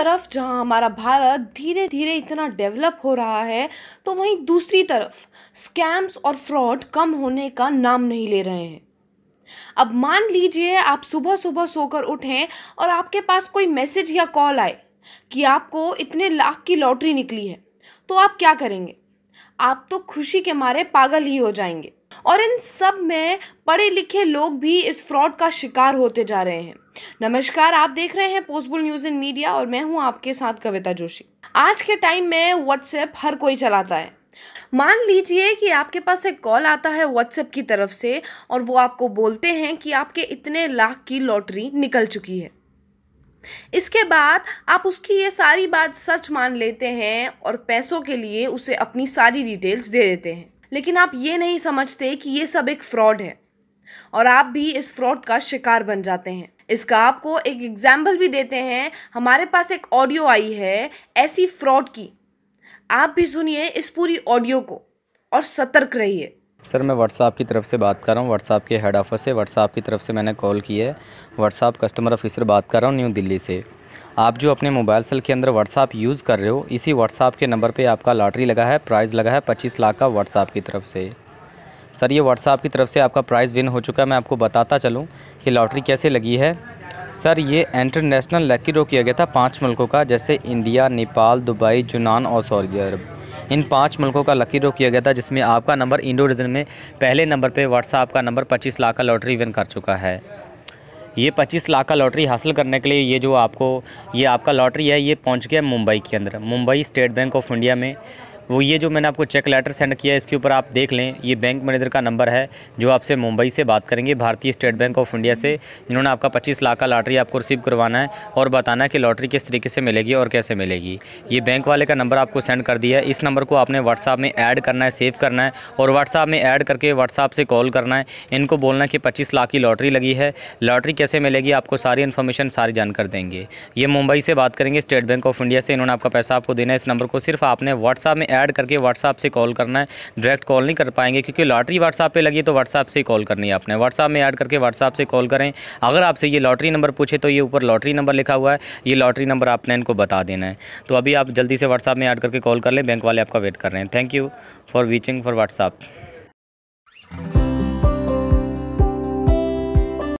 तरफ जहां हमारा भारत धीरे धीरे इतना डेवलप हो रहा है, तो वहीं दूसरी तरफ स्कैम्स और फ्रॉड कम होने का नाम नहीं ले रहे हैं। अब मान लीजिए आप सुबह सुबह सोकर उठें और आपके पास कोई मैसेज या कॉल आए कि आपको इतने लाख की लॉटरी निकली है, तो आप क्या करेंगे? आप तो खुशी के मारे पागल ही हो जाएंगे। और इन सब में पढ़े लिखे लोग भी इस फ्रॉड का शिकार होते जा रहे हैं। नमस्कार, आप देख रहे हैं पोस्टबॉल न्यूज़ इन मीडिया और मैं हूं आपके साथ कविता जोशी। आज के टाइम में व्हाट्सएप हर कोई चलाता है। मान लीजिए कि आपके पास एक कॉल आता है व्हाट्सएप की तरफ से और वो आपको बोलते हैं कि आपके इतने लाख की लॉटरी निकल चुकी है। इसके बाद आप उसकी ये सारी बात सच मान लेते हैं और पैसों के लिए उसे अपनी सारी डिटेल्स दे देते हैं, लेकिन आप ये नहीं समझते कि ये सब एक फ्रॉड है और आप भी इस फ्रॉड का शिकार बन जाते हैं। इसका आपको एक एग्जाम्पल भी देते हैं। हमारे पास एक ऑडियो आई है ऐसी फ्रॉड की, आप भी सुनिए इस पूरी ऑडियो को और सतर्क रहिए। सर, मैं व्हाट्सएप की तरफ से बात कर रहा हूँ, व्हाट्सएप के हेड ऑफिस से। व्हाट्सएप की तरफ से मैंने कॉल की है। व्हाट्सएप कस्टमर ऑफिसर बात कर रहा हूँ, न्यू दिल्ली से। आप जो अपने मोबाइल सेल के अंदर व्हाट्सएप यूज़ कर रहे हो, इसी व्हाट्सएप के नंबर पे आपका लॉटरी लगा है, प्राइज़ लगा है 25 लाख का व्हाट्सएप की तरफ से। सर, ये व्हाट्सएप की तरफ से आपका प्राइज़ विन हो चुका है। मैं आपको बताता चलूँ कि लॉटरी कैसे लगी है। सर, ये इंटरनेशनल लकी ड्रॉ किया गया था 5 मुल्कों का, जैसे इंडिया, नेपाल, दुबई, यूनान और सऊदी अरब। इन 5 मुल्कों का लकी ड्रॉ किया गया था, जिसमें आपका नंबर इंडो रीजन में पहले नंबर पे व्हाट्सएप का नंबर 25 लाख का लॉटरी विन कर चुका है। ये 25 लाख का लॉटरी हासिल करने के लिए ये आपका लॉटरी है, ये पहुँच गया मुंबई के अंदर, Mumbai State Bank of India में। वो ये जो मैंने आपको चेक लेटर सेंड किया है, इसके ऊपर आप देख लें। ये बैंक मैनेजर का नंबर है जो आपसे मुंबई से बात करेंगे, भारतीय स्टेट बैंक ऑफ इंडिया से, जिन्होंने आपका 25 लाख का लॉटरी आपको रिसीव करवाना है और बताना है कि लॉटरी किस तरीके से मिलेगी और कैसे मिलेगी। ये बैंक वाले का नंबर आपको सेंड कर दिया है। इस नंबर को आपने व्हाट्सएप में ऐड करना है, सेव करना है और व्हाट्सएप में ऐड करके व्हाट्सएप से कॉल करना है। इनको बोलना है कि 25 लाख की लॉटरी लगी है, लॉटरी कैसे मिलेगी आपको सारी इन्फॉर्मेशन सारी जानकारी देंगे। ये मुंबई से बात करेंगे, स्टेट बैंक ऑफ इंडिया से। इन्होंने आपका पैसा आपको देना है। इस नंबर को सिर्फ आपने व्हाट्सएप में ऐड करके व्हाट्सएप से कॉल करना है। डायरेक्ट कॉल नहीं कर पाएंगे क्योंकि लॉटरी व्हाट्सएप पे लगी, तो व्हाट्सएप से ही कॉल करनी है आपने। व्हाट्सएप में ऐड करके व्हाट्सएप से कॉल करें। अगर आपसे ये लॉटरी नंबर पूछे तो ये ऊपर लॉटरी नंबर लिखा हुआ है, ये लॉटरी नंबर आपने इनको बता देना है। तो अभी आप जल्दी से व्हाट्सएप में ऐड करके कॉल कर लें, बैंक वाले आपका वेट कर रहे हैं। Thank you for watching for WhatsApp.